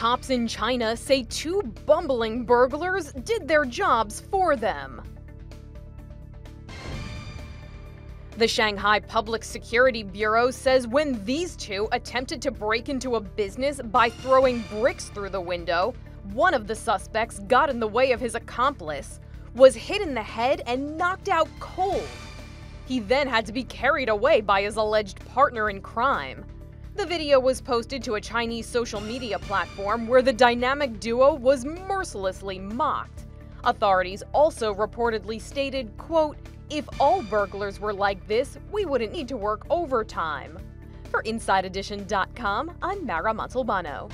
Cops in China say two bumbling burglars did their jobs for them. The Shanghai Public Security Bureau says when these two attempted to break into a business by throwing bricks through the window, one of the suspects got in the way of his accomplice, was hit in the head and knocked out cold. He then had to be carried away by his alleged partner in crime. The video was posted to a Chinese social media platform where the dynamic duo was mercilessly mocked. Authorities also reportedly stated, quote, "If all burglars were like this, we wouldn't need to work overtime." For InsideEdition.com, I'm Mara Montalbano.